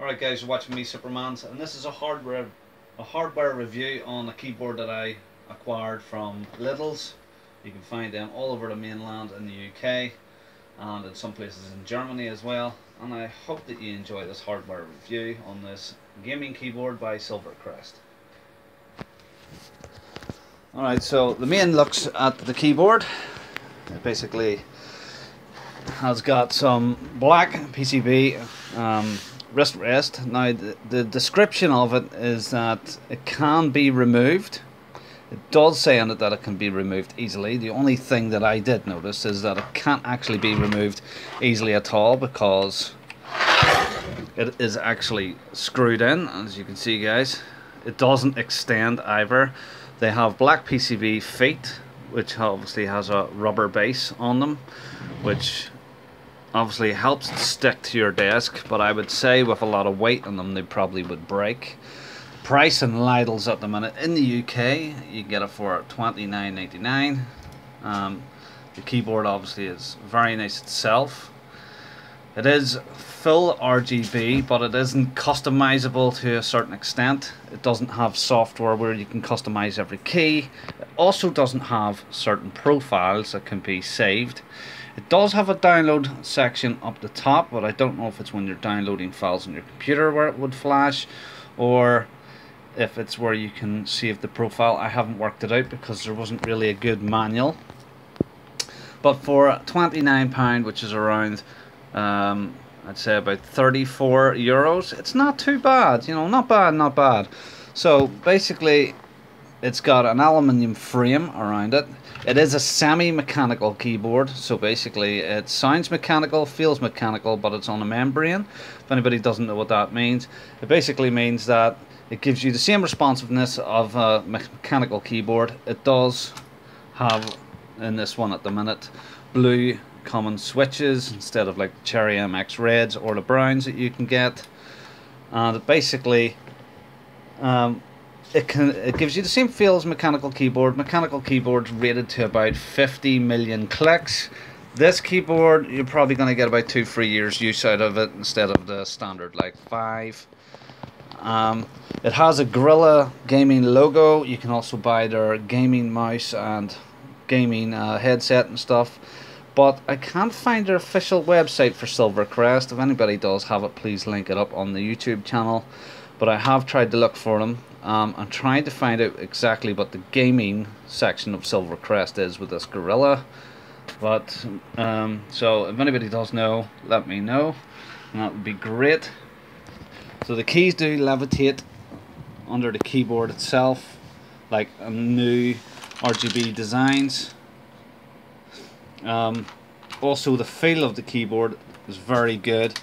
Alright guys, you're watching me, SupermanZ, and this is a hardware review on a keyboard that I acquired from Lidl's. You can find them all over the mainland in the UK and in some places in Germany as well. And I hope that you enjoy this hardware review on this gaming keyboard by Silvercrest. Alright, so the main looks at the keyboard. It basically has got some black PCB wrist rest. Now the description of it is that it can be removed. It does say on it that it can be removed easily. The only thing that I did notice is that it can't actually be removed easily at all because it is actually screwed in, as you can see guys. It doesn't extend either. They have black PCB feet, which obviously has a rubber base on them, which obviously helps it stick to your desk, but I would say with a lot of weight on them they probably would break. Price in Lidl's at the minute in the UK, you get it for £29.99. The keyboard obviously is very nice itself. It is full RGB, but it isn't customizable to a certain extent. It doesn't have software where you can customize every key. It also doesn't have certain profiles that can be saved. It does have a download section up the top, but I don't know if it's when you're downloading files on your computer where it would flash, or if it's where you can save the profile. I haven't worked it out because there wasn't really a good manual. But for £29, which is around I'd say about 34 euros, it's not too bad, you know, not bad. So basically it's got an aluminium frame around it. It is a semi-mechanical keyboard, so basically it sounds mechanical, feels mechanical, but it's on a membrane. If anybody doesn't know what that means, it basically means that it gives you the same responsiveness of a mechanical keyboard. It does have, in this one at the minute, blue common switches instead of like the Cherry MX Reds or the browns that you can get. And basically it gives you the same feel as mechanical keyboard. Mechanical keyboards rated to about 50 million clicks. This keyboard you're probably going to get about 2-3 years use out of it instead of the standard like 5. It has a Gorilla gaming logo. You can also buy their gaming mouse and gaming headset and stuff. But I can't find their official website for Silvercrest. If anybody does have it, please link it up on the YouTube channel. But I have tried to look for them. I'm trying to find out exactly what the gaming section of Silvercrest is with this Gorilla. But, so if anybody does know, let me know. And that would be great. So the keys do levitate under the keyboard itself, like new RGB designs. Also the feel of the keyboard is very good.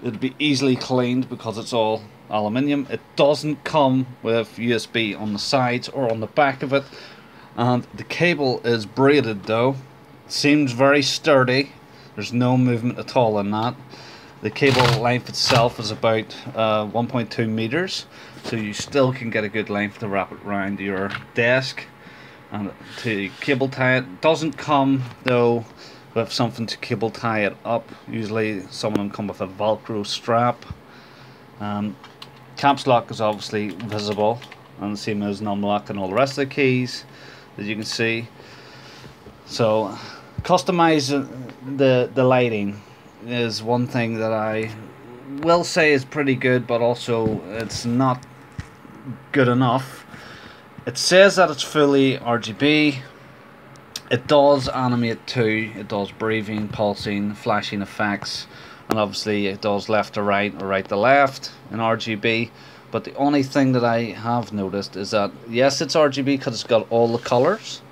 It'd be easily cleaned because it's all aluminium. It doesn't come with USB on the sides or on the back of it, and the cable is braided though. It seems very sturdy. There's no movement at all in that. The cable length itself is about 1.2 meters, so you still can get a good length to wrap it around your desk and to cable tie it. Doesn't come though with something to cable tie it up. Usually some of them come with a Velcro strap. Caps lock is obviously visible, and the same as num lock and all the rest of the keys, as you can see. So customize the lighting is one thing that I will say is pretty good, but also it's not good enough. It says that it's fully RGB. It does animate too. It does breathing, pulsing, flashing effects, and obviously it does left to right or right to left in RGB. But the only thing that I have noticed is that yes, it's RGB because it's got all the colors,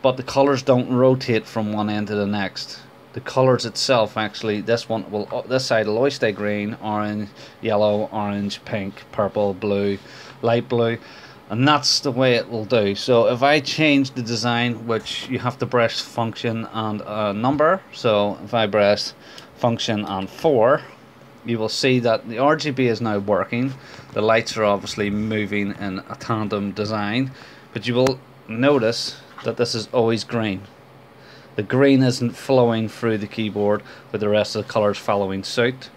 but the colors don't rotate from one end to the next. The colors itself, actually, this side will always stay green, orange, yellow, orange, pink, purple, blue, light blue. And that's the way it will do. So if I change the design, which you have to press function and a number, so if I press function and 4, you will see that the RGB is now working. The lights are obviously moving in a tandem design, but you will notice that this is always green. The green isn't flowing through the keyboard with the rest of the colors following suit.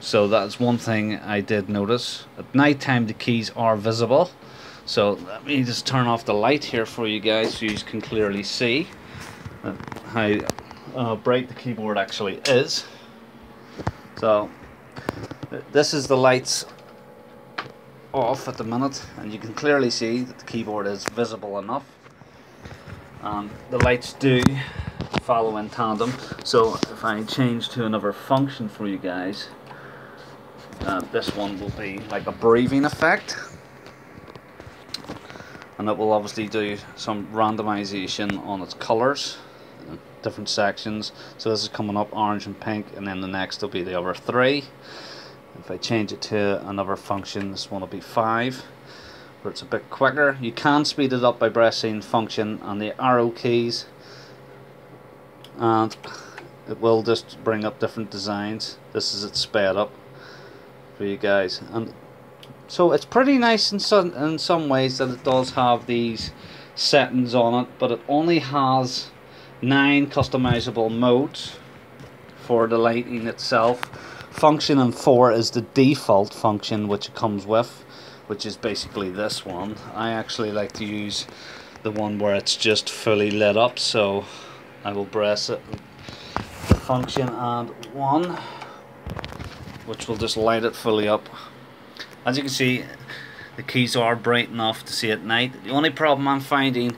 So that's one thing I did notice. At night time the keys are visible. So let me just turn off the light here for you guys so you can clearly see how bright the keyboard actually is. So this is the lights off at the minute, and you can clearly see that the keyboard is visible enough. The lights do follow in tandem, so if I change to another function for you guys, this one will be like a breathing effect, and it will obviously do some randomization on its colors, different sections. So this is coming up orange and pink, and then the next will be the other three. If I change it to another function, this one will be 5, where it's a bit quicker. You can speed it up by pressing function and the arrow keys, and it will just bring up different designs. This is it sped up for you guys, and so it's pretty nice in some ways that it does have these settings on it, but it only has 9 customizable modes for the lighting itself. Function and 4 is the default function which it comes with, which is basically this one. I actually like to use the one where it's just fully lit up, so I will press it. Function and 1, which will just light it fully up. As you can see, the keys are bright enough to see at night. The only problem I'm finding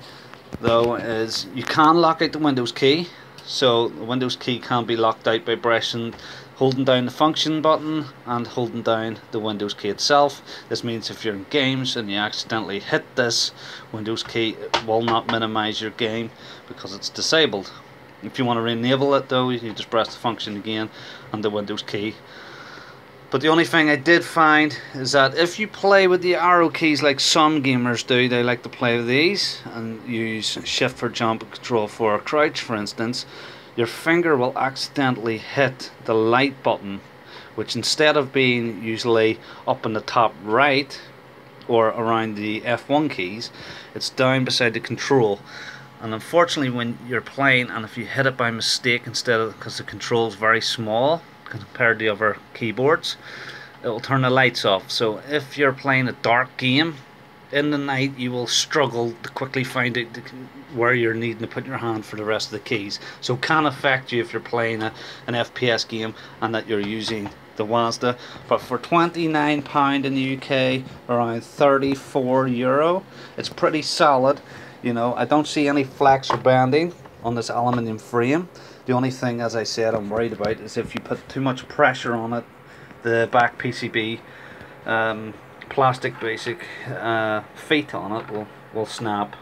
though is you can lock out the Windows key. So the Windows key can be locked out by pressing, holding down the function button and holding down the Windows key itself. This means if you're in games and you accidentally hit this Windows key, it will not minimize your game because it's disabled. If you want to enable it though, you just press the function again and the Windows key. But the only thing I did find is that if you play with the arrow keys like some gamers do, they like to play with these and use shift for jump, control for crouch for instance, your finger will accidentally hit the light button, which instead of being usually up in the top right or around the F1 keys, it's down beside the control. And unfortunately when you're playing, and if you hit it by mistake instead of, because the control is very small compared to the other keyboards, it will turn the lights off. So if you're playing a dark game in the night, you will struggle to quickly find out where you're needing to put your hand for the rest of the keys. So it can affect you if you're playing an FPS game and that you're using the WASD. But for £29 in the UK, around €34, it's pretty solid. You know, I don't see any flex or bending on this aluminium frame. The only thing, as I said, I'm worried about is if you put too much pressure on it, the back PCB plastic basic feet on it will snap.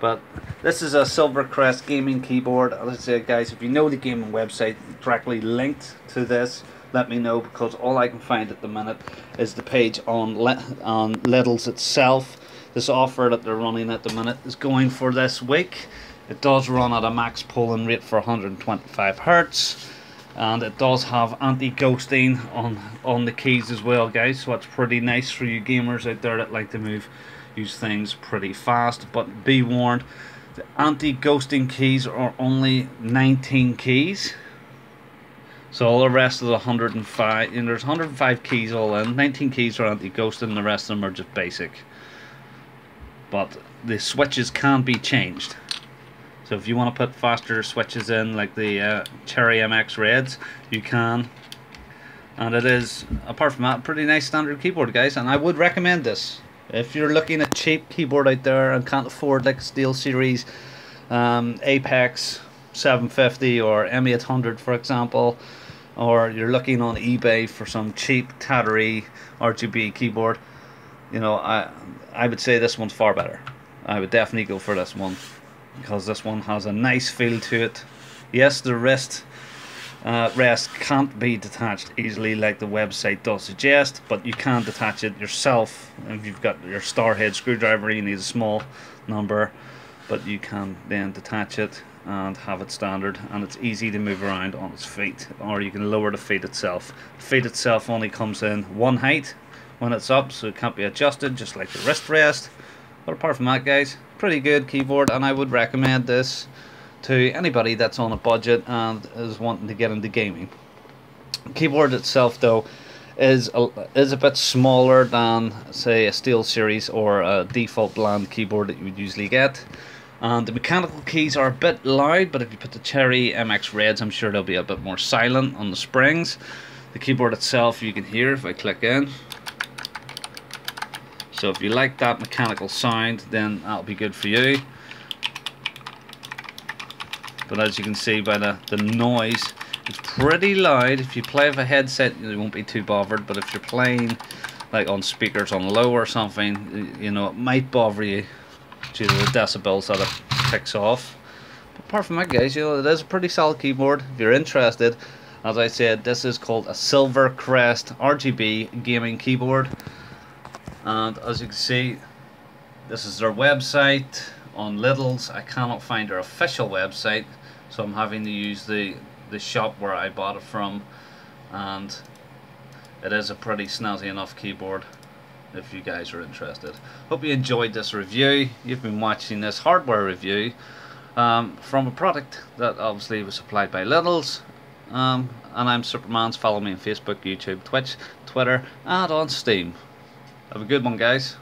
But this is a Silvercrest gaming keyboard. As I said guys, if you know the gaming website directly linked to this, let me know, because all I can find at the minute is the page on Lidl's itself. This offer that they're running at the minute is going for this week. It does run at a max polling rate for 125 Hz, and it does have anti-ghosting on the keys as well guys, so that's pretty nice for you gamers out there that like to use things pretty fast. But be warned, the anti-ghosting keys are only 19 keys, so all the rest of the 105, and there's 105 keys all in, 19 keys are anti-ghosting, the rest of them are just basic. But the switches can be changed. So if you want to put faster switches in, like the Cherry MX Reds, you can. And it is, apart from that, a pretty nice standard keyboard, guys. And I would recommend this. If you're looking at cheap keyboard out there and can't afford like Steel Series, Apex 750 or M800, for example, or you're looking on eBay for some cheap, tattery RGB keyboard, you know, I would say this one's far better. I would definitely go for this one, because this one has a nice feel to it. Yes, the wrist rest can't be detached easily like the website does suggest, but you can detach it yourself. If you've got your star head screwdriver, you need a small number, but you can then detach it and have it standard, and it's easy to move around on its feet, or you can lower the feet itself. The feet itself only comes in one height when it's up, so it can't be adjusted, just like the wrist rest. But apart from that guys, pretty good keyboard, and I would recommend this to anybody that's on a budget and is wanting to get into gaming. Keyboard itself, though, is a bit smaller than, say, a Steel Series or a default bland keyboard that you would usually get. And the mechanical keys are a bit loud, but if you put the Cherry MX Reds, I'm sure they'll be a bit more silent on the springs. The keyboard itself, you can hear if I click in. So if you like that mechanical sound, then that'll be good for you. But as you can see by the noise, it's pretty loud. If you play with a headset, you won't be too bothered, but if you're playing like on speakers on low or something, you know, it might bother you due to the decibels that it ticks off. But apart from that, guys, you know, it is a pretty solid keyboard. If you're interested, as I said, this is called a Silvercrest RGB gaming keyboard. And as you can see, this is their website on Lidl's. I cannot find their official website, so I'm having to use the shop where I bought it from. And it is a pretty snazzy enough keyboard if you guys are interested. Hope you enjoyed this review. You've been watching this hardware review from a product that obviously was supplied by Lidl's. And I'm SupermanZ. Follow me on Facebook, YouTube, Twitch, Twitter, and on Steam. Have a good one, guys.